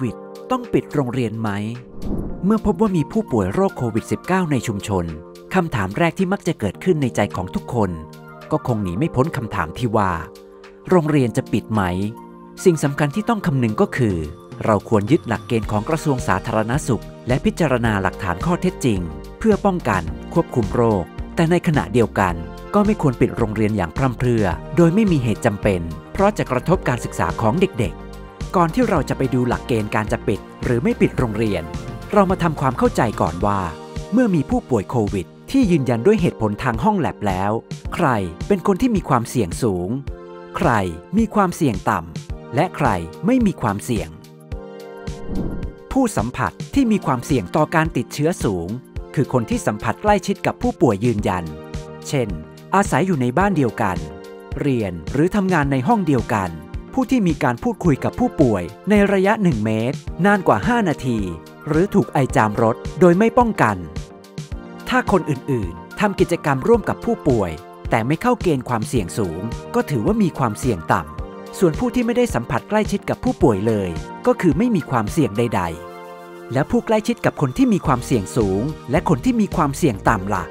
วิดต้องปิดโรงเรียนไหมเมื่อพบว่ามีผู้ป่วยโรคโควิด -19 ในชุมชนคำถามแรกที่มักจะเกิดขึ้นในใจของทุกคนก็คงหนีไม่พ้นคำถามที่ว่าโรงเรียนจะปิดไหมสิ่งสำคัญที่ต้องคำนึงก็คือเราควรยึดหลักเกณฑ์ของกระทรวงสาธารณสุขและพิจารณาหลักฐานข้อเท็จจริงเพื่อป้องกันควบคุมโรคแต่ในขณะเดียวกันก็ไม่ควรปิดโรงเรียนอย่างพร่ำเพรื่อโดยไม่มีเหตุจำเป็นเพราะจะกระทบการศึกษาของเด็กๆก่อนที่เราจะไปดูหลักเกณฑ์การจะปิดหรือไม่ปิดโรงเรียนเรามาทำความเข้าใจก่อนว่าเมื่อมีผู้ป่วยโควิดที่ยืนยันด้วยเหตุผลทางห้องแลบแล้วใครเป็นคนที่มีความเสี่ยงสูงใครมีความเสี่ยงต่ำและใครไม่มีความเสี่ยงผู้สัมผัสที่มีความเสี่ยงต่อการติดเชื้อสูงคือคนที่สัมผัสใกล้ชิดกับผู้ป่วยยืนยันเช่นอาศัยอยู่ในบ้านเดียวกันเรียนหรือทำงานในห้องเดียวกันผู้ที่มีการพูดคุยกับผู้ป่วยในระยะ1เมตรนานกว่า5นาทีหรือถูกไอจามรถโดยไม่ป้องกันถ้าคนอื่นๆทำกิจกรรมร่วมกับผู้ป่วยแต่ไม่เข้าเกณฑ์ความเสี่ยงสูงก็ถือว่ามีความเสี่ยงต่ำส่วนผู้ที่ไม่ได้สัมผัสใกล้ชิดกับผู้ป่วยเลยก็คือไม่มีความเสี่ยงใดๆและผู้ใกล้ชิดกับคนที่มีความเสี่ยงสูงและคนที่มีความเสี่ยงต่ำล่ะ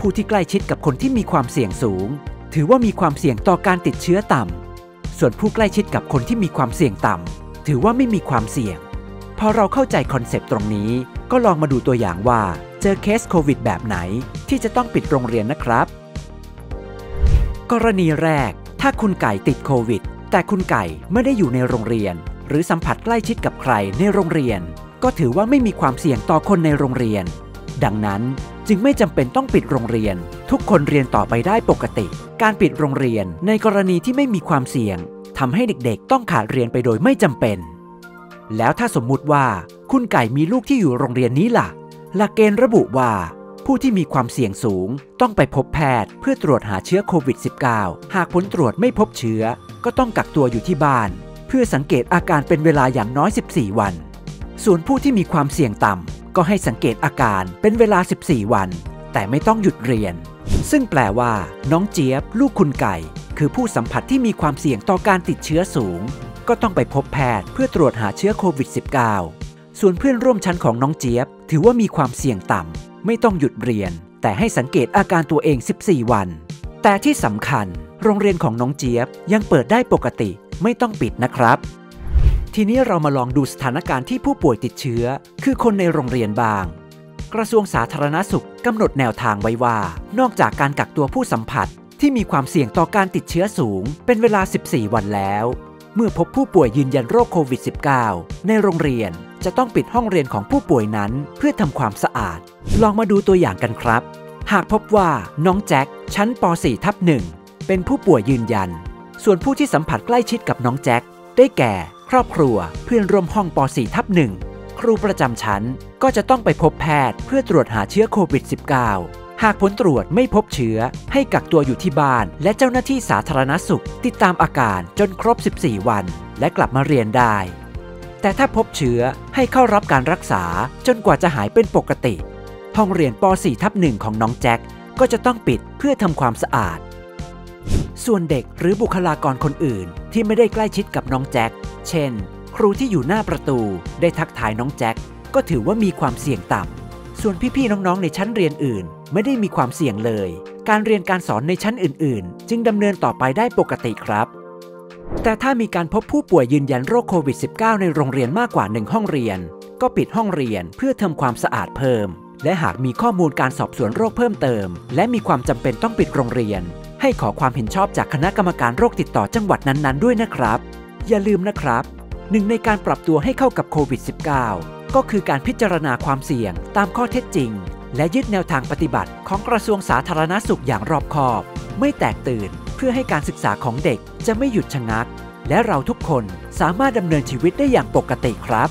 ผู้ที่ใกล้ชิดกับคนที่มีความเสี่ยงสูงถือว่ามีความเสี่ยงต่อการติดเชื้อต่ำส่วนผู้ใกล้ชิดกับคนที่มีความเสี่ยงต่ำถือว่าไม่มีความเสี่ยงพอเราเข้าใจคอนเซปต์ตรงนี้ก็ลองมาดูตัวอย่างว่าเจอเคสโควิดแบบไหนที่จะต้องปิดโรงเรียนนะครับกรณีแรกถ้าคุณไก่ติดโควิดแต่คุณไก่ไม่ได้อยู่ในโรงเรียนหรือสัมผัสใกล้ชิดกับใครในโรงเรียนก็ถือว่าไม่มีความเสี่ยงต่อคนในโรงเรียนดังนั้นจึงไม่จำเป็นต้องปิดโรงเรียนทุกคนเรียนต่อไปได้ปกติการปิดโรงเรียนในกรณีที่ไม่มีความเสี่ยงทำให้เด็กๆต้องขาดเรียนไปโดยไม่จำเป็นแล้วถ้าสมมุติว่าคุณไก่มีลูกที่อยู่โรงเรียนนี้ล่ะหลักเกณฑ์ระบุว่าผู้ที่มีความเสี่ยงสูงต้องไปพบแพทย์เพื่อตรวจหาเชื้อโควิด -19 หากผลตรวจไม่พบเชื้อก็ต้องกักตัวอยู่ที่บ้านเพื่อสังเกตอาการเป็นเวลาอย่างน้อย14วันส่วนผู้ที่มีความเสี่ยงต่ำก็ให้สังเกตอาการเป็นเวลา14วันแต่ไม่ต้องหยุดเรียนซึ่งแปลว่าน้องเจี๊ยบลูกคุณไก่คือผู้สัมผัสที่มีความเสี่ยงต่อการติดเชื้อสูงก็ต้องไปพบแพทย์เพื่อตรวจหาเชื้อโควิด -19 ส่วนเพื่อนร่วมชั้นของน้องเจี๊ยบถือว่ามีความเสี่ยงต่ำไม่ต้องหยุดเรียนแต่ให้สังเกตอาการตัวเอง14วันแต่ที่สำคัญโรงเรียนของน้องเจี๊ยบยังเปิดได้ปกติไม่ต้องปิดนะครับทีนี้เรามาลองดูสถานการณ์ที่ผู้ป่วยติดเชื้อคือคนในโรงเรียนบางกระทรวงสาธารณสุขกำหนดแนวทางไว้ว่านอกจากการกักตัวผู้สัมผัสที่มีความเสี่ยงต่อการติดเชื้อสูงเป็นเวลา14วันแล้วเมื่อพบผู้ป่วยยืนยันโรคโควิด -19 ในโรงเรียนจะต้องปิดห้องเรียนของผู้ป่วยนั้นเพื่อทำความสะอาดลองมาดูตัวอย่างกันครับหากพบว่าน้องแจ็คชั้นป .4/1 เป็นผู้ป่วยยืนยันส่วนผู้ที่สัมผัสใกล้ชิดกับน้องแจ็คได้แก่ครอบครัวเพื่อนร่วมห้องป .4/1 ครูประจำชั้นก็จะต้องไปพบแพทย์เพื่อตรวจหาเชื้อโควิด -19 หากผลตรวจไม่พบเชื้อให้กักตัวอยู่ที่บ้านและเจ้าหน้าที่สาธารณสุขติดตามอาการจนครบ14วันและกลับมาเรียนได้แต่ถ้าพบเชื้อให้เข้ารับการรักษาจนกว่าจะหายเป็นปกติห้องเรียนป .4/1 ของน้องแจ็คก็จะต้องปิดเพื่อทำความสะอาดส่วนเด็กหรือบุคลากรคนอื่นที่ไม่ได้ใกล้ชิดกับน้องแจ็คเช่นครูที่อยู่หน้าประตูได้ทักทายน้องแจ็คก็ถือว่ามีความเสี่ยงต่ำส่วนพี่ๆน้องๆในชั้นเรียนอื่นไม่ได้มีความเสี่ยงเลยการเรียนการสอนในชั้นอื่นๆจึงดำเนินต่อไปได้ปกติครับแต่ถ้ามีการพบผู้ป่วยยืนยันโรคโควิด -19 ในโรงเรียนมากกว่า1ห้องเรียนก็ปิดห้องเรียนเพื่อทำความสะอาดเพิ่มและหากมีข้อมูลการสอบสวนโรคเพิ่มเติมและมีความจำเป็นต้องปิดโรงเรียนให้ขอความเห็นชอบจากคณะกรรมการโรคติดต่อจังหวัดนั้นๆด้วยนะครับอย่าลืมนะครับหนึ่งในการปรับตัวให้เข้ากับโควิด -19 ก็คือการพิจารณาความเสี่ยงตามข้อเท็จจริงและยึดแนวทางปฏิบัติของกระทรวงสาธารณสุขอย่างรอบคอบไม่แตกตื่นเพื่อให้การศึกษาของเด็กจะไม่หยุดชะงักและเราทุกคนสามารถดำเนินชีวิตได้อย่างปกติครับ